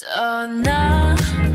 Don't know.